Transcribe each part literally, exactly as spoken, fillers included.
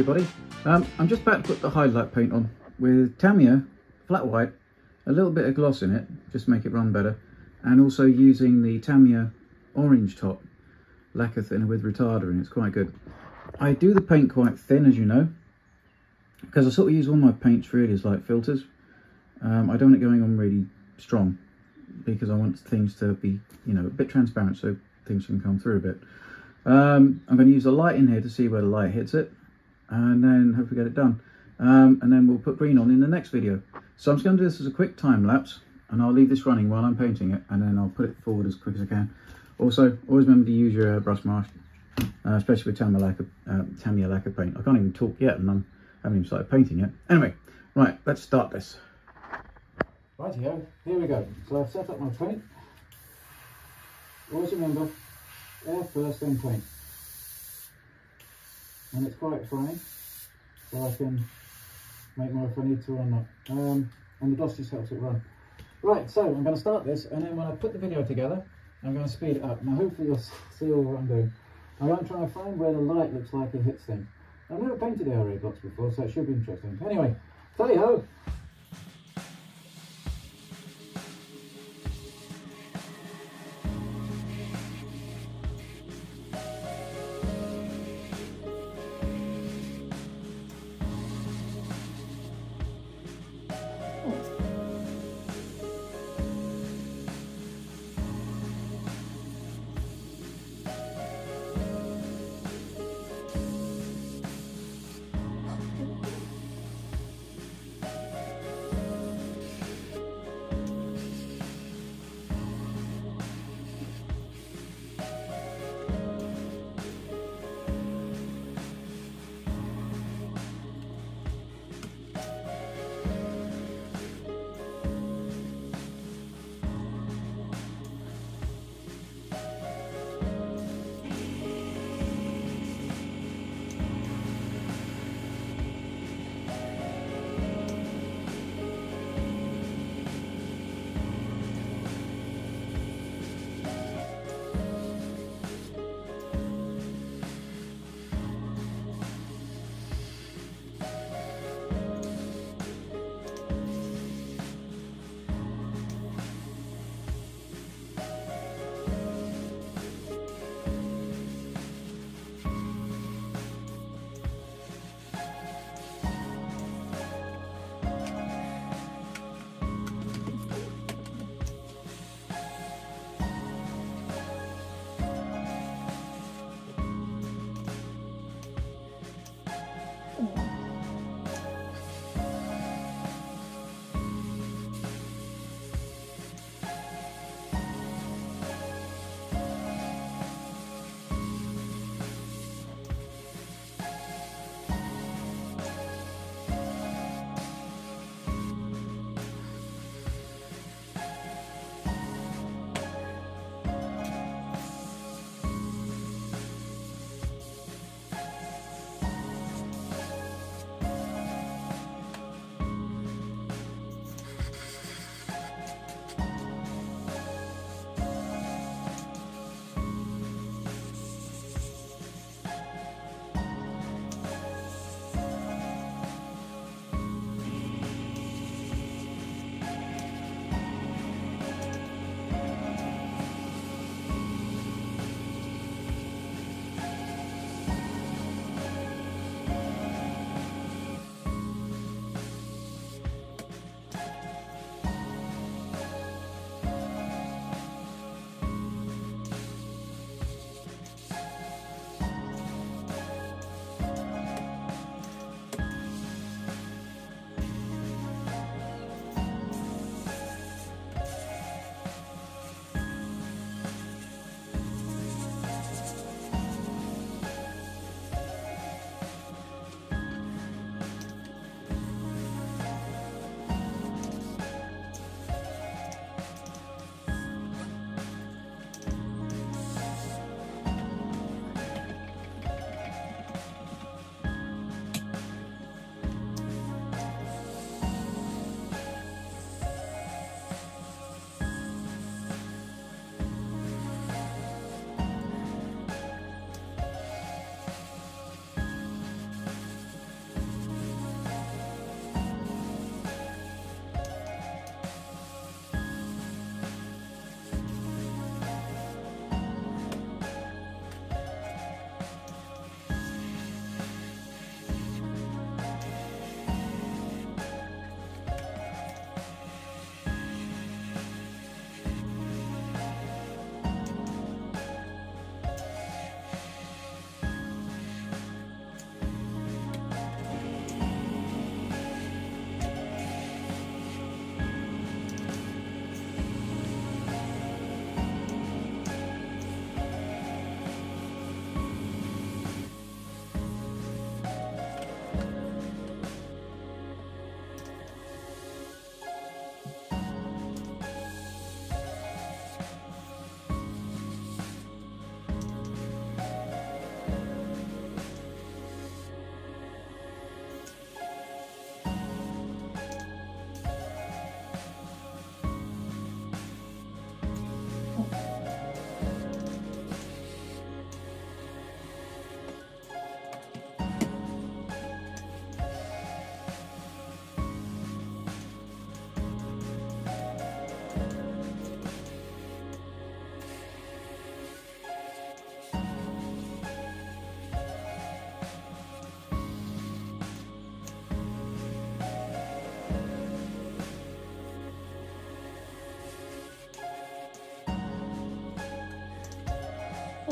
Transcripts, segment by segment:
everybody, um, I'm just about to put the highlight paint on with Tamiya flat white, a little bit of gloss in it just to make it run better, and also using the Tamiya orange top lacquer thinner with retarder, and it's quite good. I do the paint quite thin, as you know, because I sort of use all my paints really as like filters. um, I don't want it going on really strong because I want things to be, you know, a bit transparent so things can come through a bit. Um, I'm going to use the light in here to see where the light hits it, and then hopefully get it done. Um, and then we'll put green on in the next video. So I'm just going to do this as a quick time lapse, and I'll leave this running while I'm painting it, and then I'll put it forward as quick as I can. Also, always remember to use your uh, brush mask, uh, especially with Tamiya lacquer, uh, Tamiya lacquer paint. I can't even talk yet, and I'm, I haven't even started painting yet. Anyway, right, let's start this. Rightio, here we go. So I've set up my paint. Always remember, air first, then paint. And it's quite fine, so I can make more if I need to or not. Um, and the gloss just helps it run. Right, so I'm going to start this, and then when I put the video together, I'm going to speed it up. Now hopefully you'll see all what I'm doing. I'm going to try and find where the light looks like it hits things. I've never painted R A box before, so it should be interesting. Anyway, tally-ho!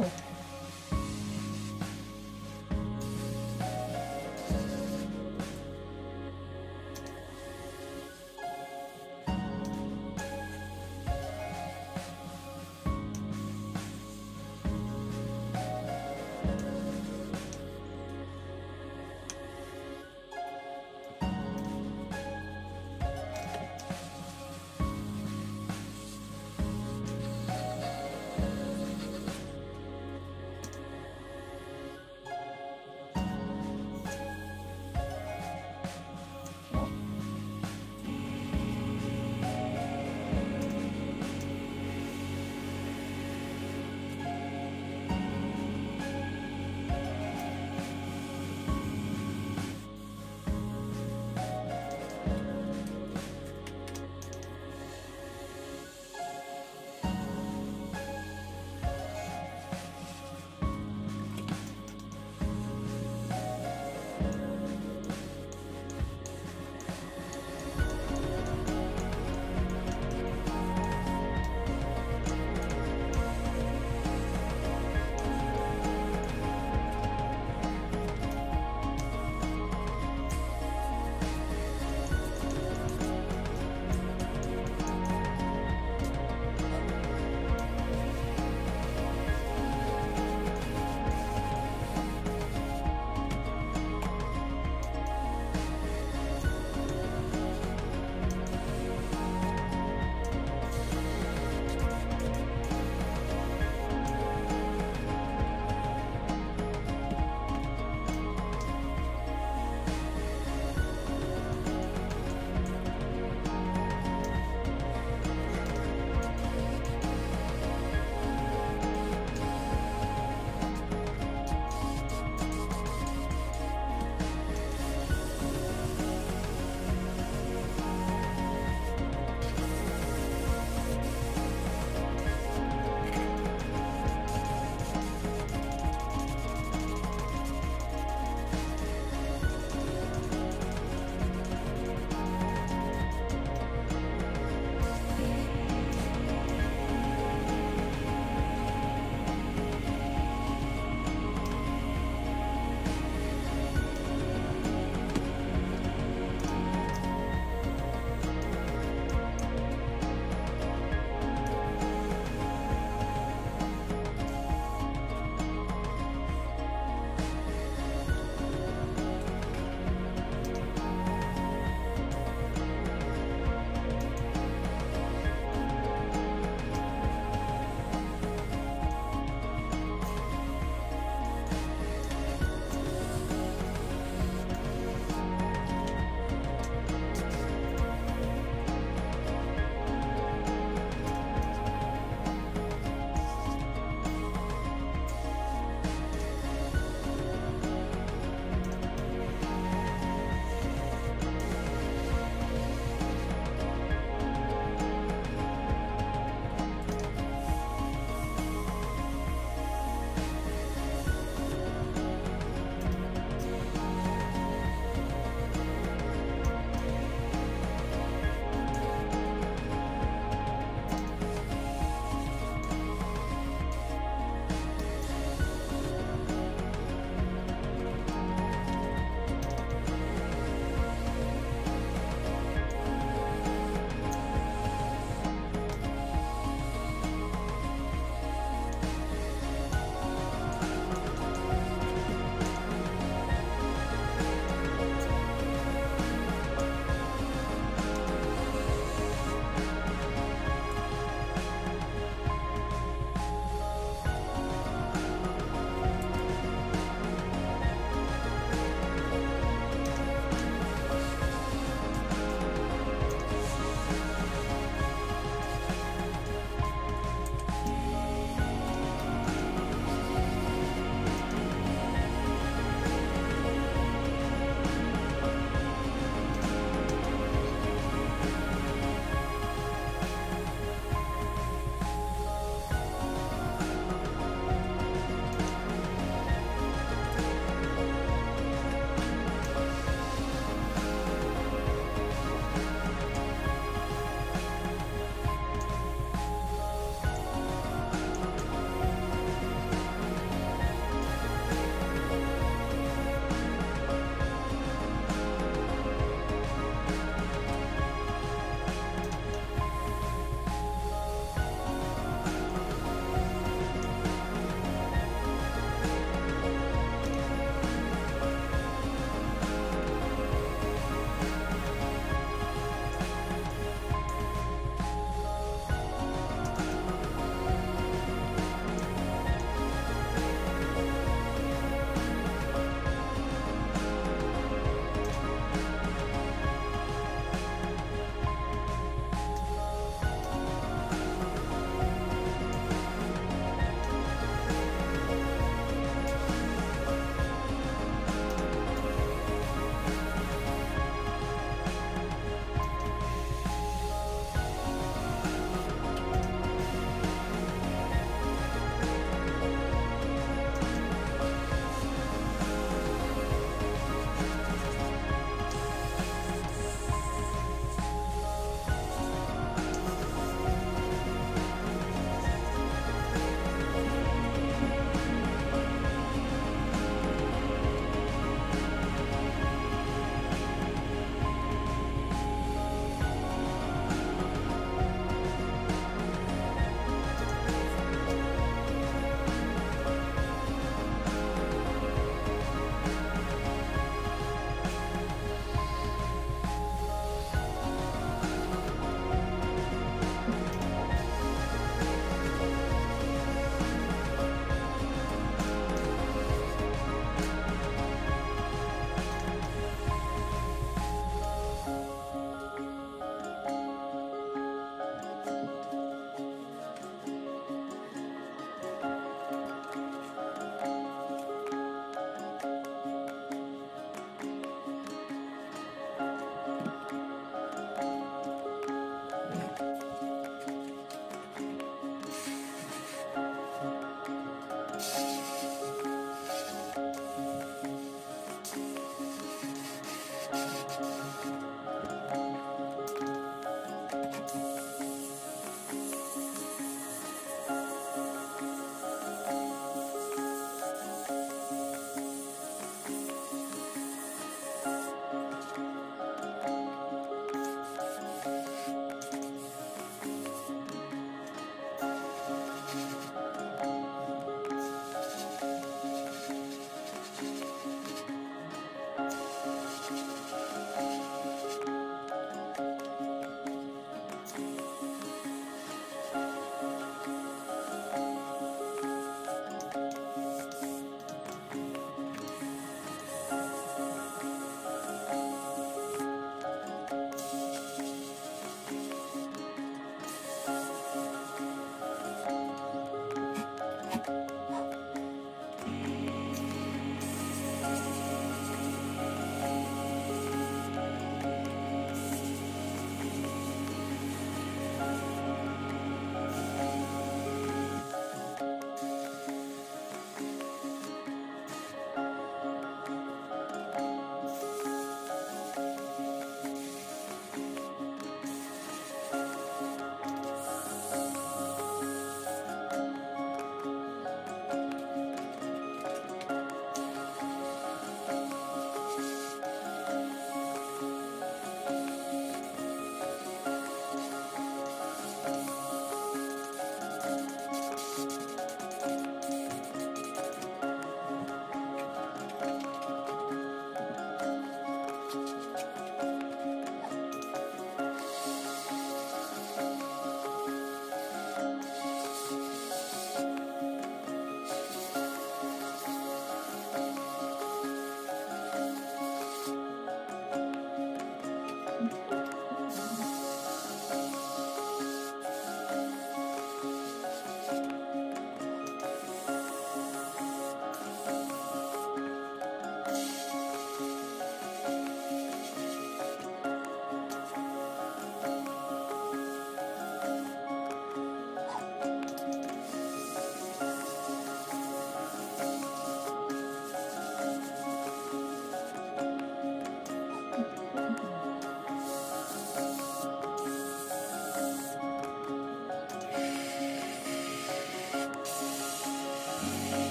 cool.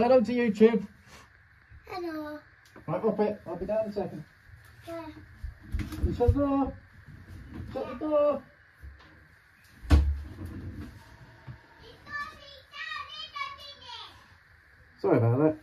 Say hello to YouTube. Hello. Right, up it. I'll be down in a second. Yeah. You shut the door. Shut yeah. the door. Sorry about that.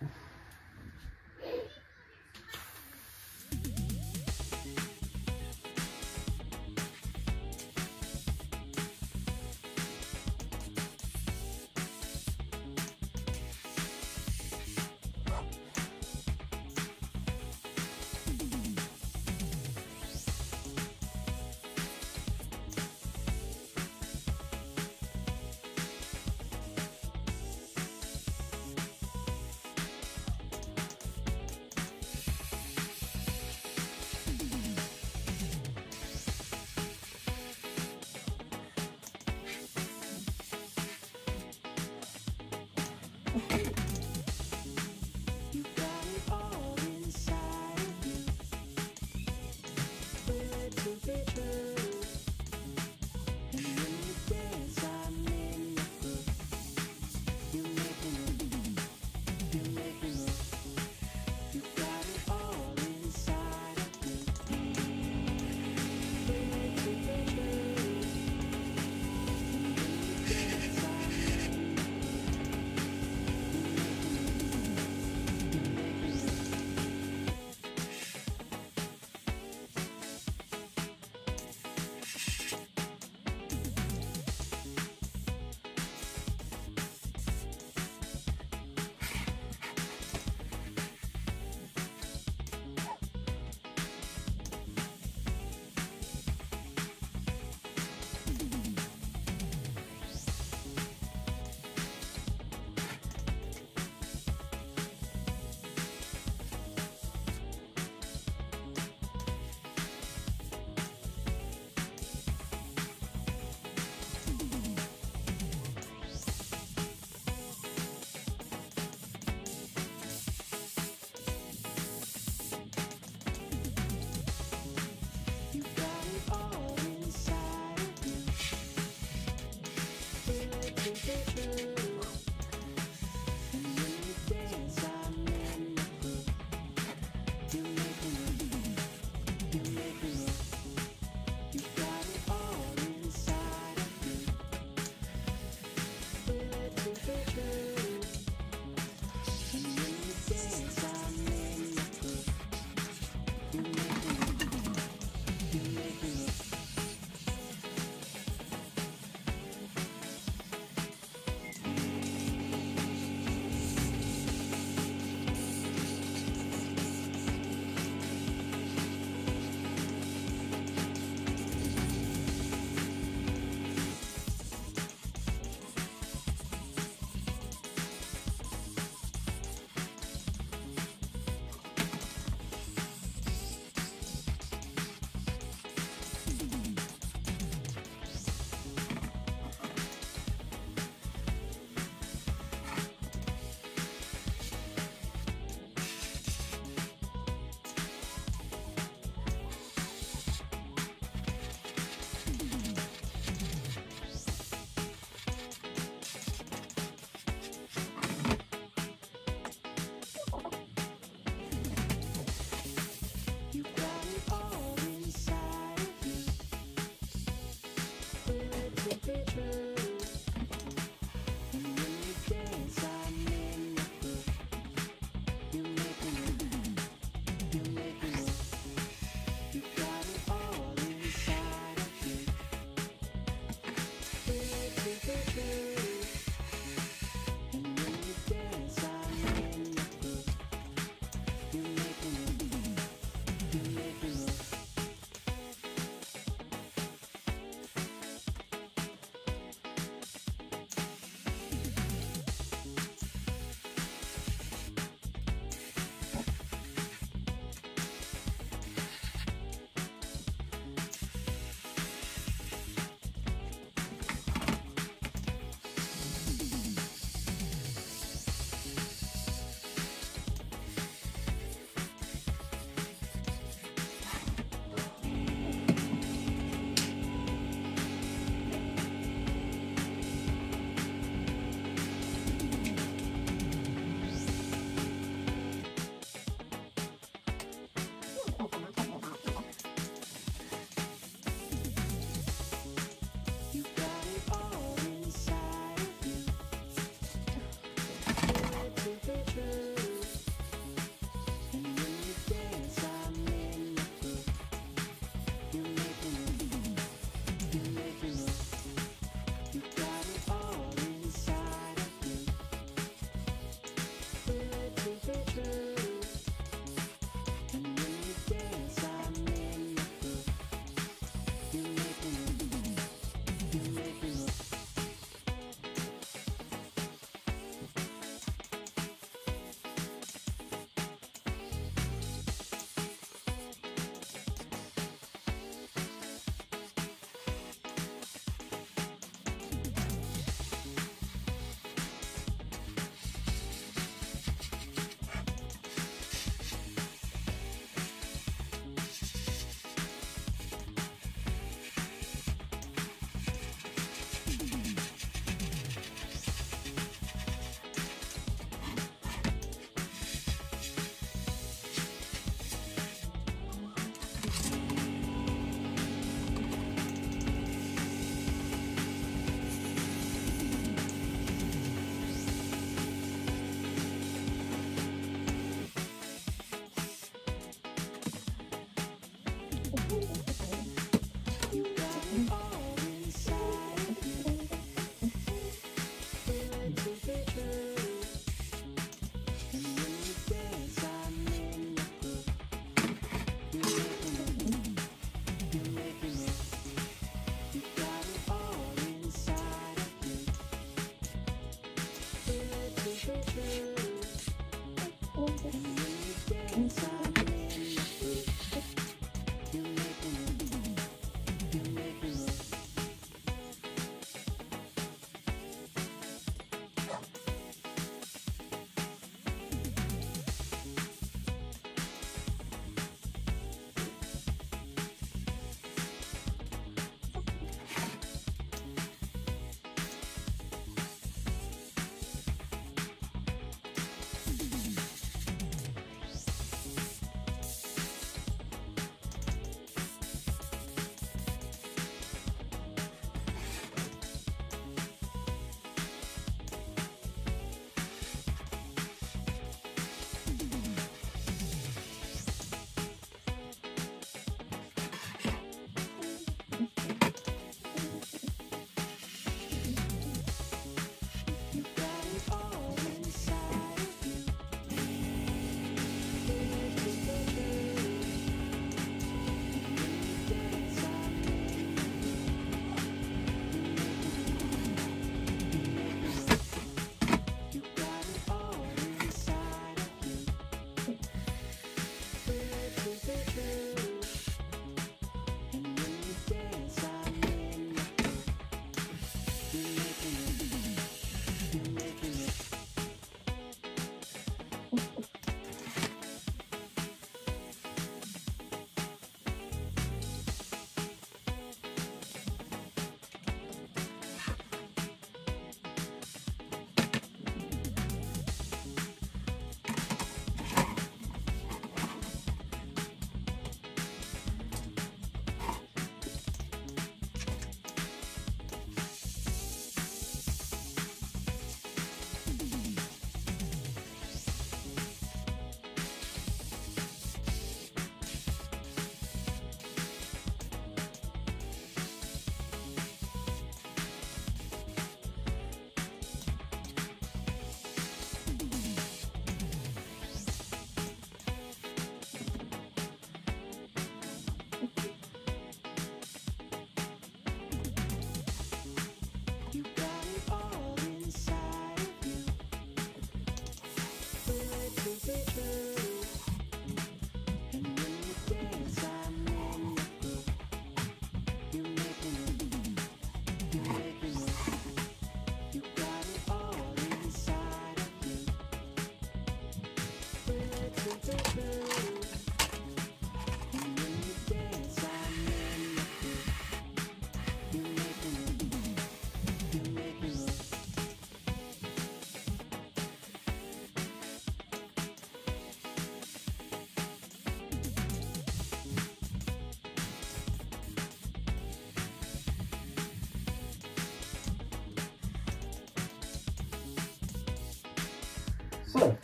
So,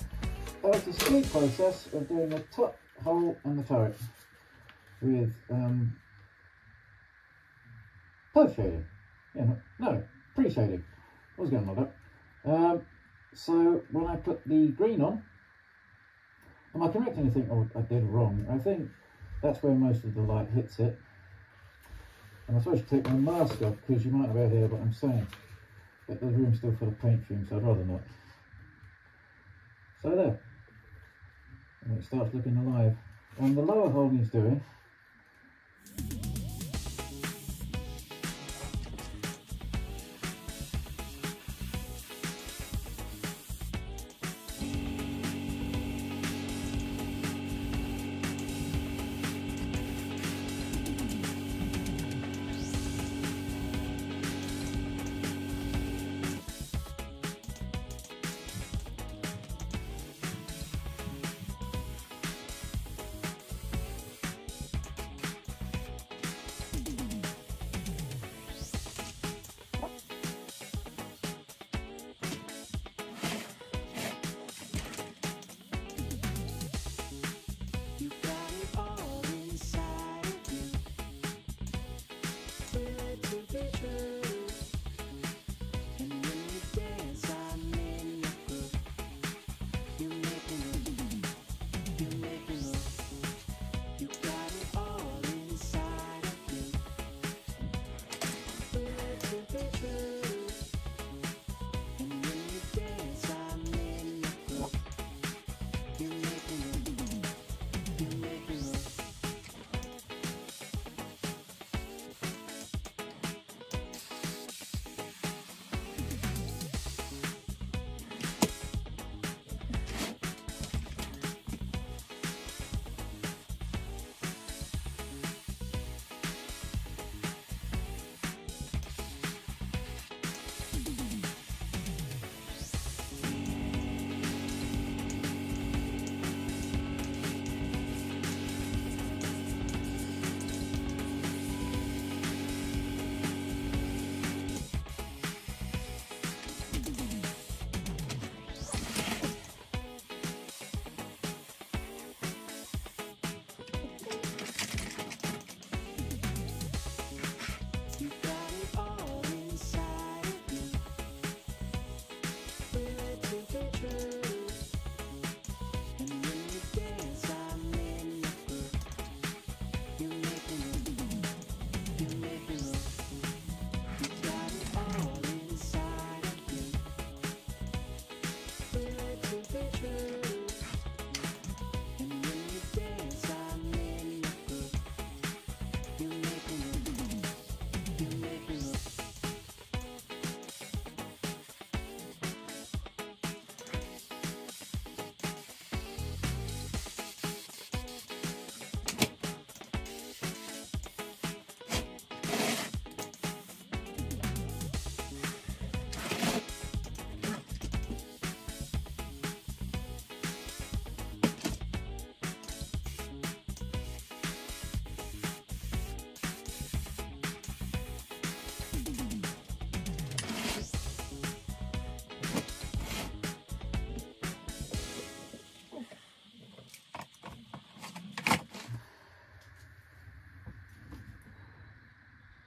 that is the speed process of doing the top hole and the turret with um, post shading. Yeah, no, no pre-shading. I was going to look up. Um, so when I put the green on, am I correct anything or I did wrong? I think that's where most of the light hits it. And I'm supposed to take my mask off because you might not be able to hear what I'm saying. But the room's still full of paint fumes, so I'd rather not. So there. And it starts looking alive. And the lower hole he's doing,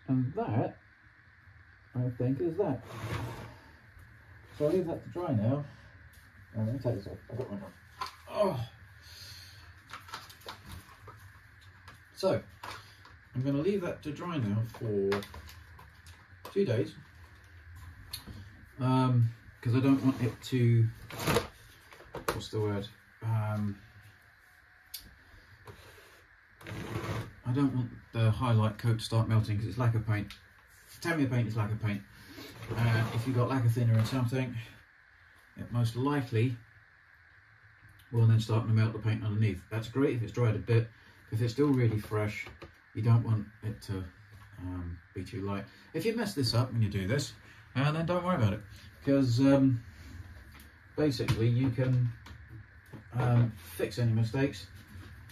and that, I think, is that. So I'll leave that to dry now. Uh, let me take this off. I've got one on. Oh. So, I'm going to leave that to dry now for two days. Um, because I don't want it to, what's the word? Um, I don't want the highlight coat to start melting because it's lacquer paint. Tamiya paint is lacquer paint. Uh, if you've got lacquer thinner in something, it most likely will then start to melt the paint underneath. That's great if it's dried a bit. If it's still really fresh, you don't want it to um, be too light. If you mess this up when you do this, uh, then don't worry about it, because um, basically you can um, fix any mistakes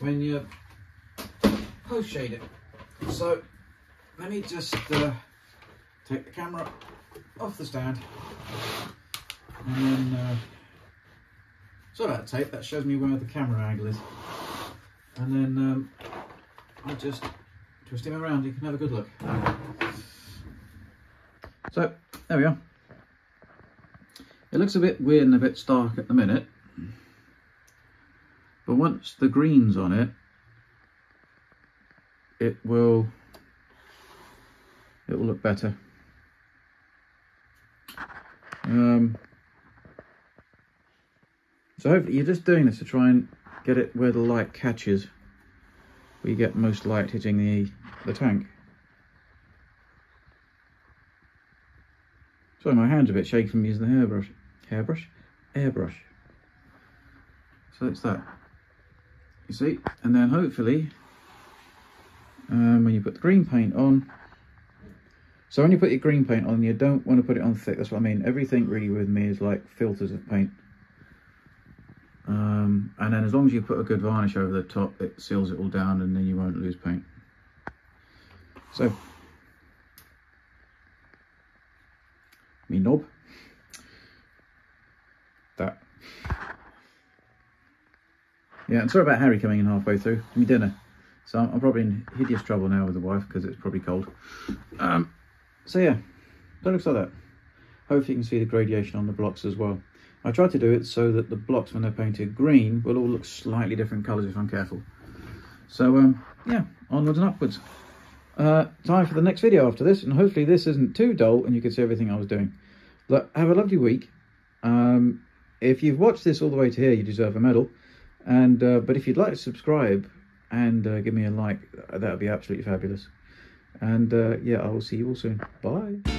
when you post shade it. So let me just uh, take the camera off the stand and then uh, So that tape, that shows me where the camera angle is. And then um, I just twist him around, you can have a good look. So, there we are. It looks a bit weird and a bit stark at the minute, but once the green's on it, it will, it will look better. Um, so hopefully you're just doing this to try and get it where the light catches, where you get most light hitting the, the tank. Sorry, my hand's a bit shaky from using the hairbrush. Hairbrush? Airbrush. So it's that. You see? And then hopefully, um, when you put the green paint on, so when you put your green paint on, you don't want to put it on thick. That's what I mean. Everything really with me is like filters of paint. Um, and then as long as you put a good varnish over the top, it seals it all down and then you won't lose paint. So, me knob. That. Yeah, and sorry about Harry coming in halfway through. Me dinner. So I'm probably in hideous trouble now with the wife because it's probably cold. Um, so yeah, that looks like that. Hopefully you can see the gradation on the blocks as well. I try to do it so that the blocks, when they're painted green, will all look slightly different colours if I'm careful. So um, yeah, onwards and upwards. Uh, time for the next video after this, and hopefully this isn't too dull and you can see everything I was doing. But have a lovely week. Um, if you've watched this all the way to here, you deserve a medal. And uh, but if you'd like to subscribe and uh, give me a like, that would be absolutely fabulous. And uh, yeah, I will see you all soon. Bye.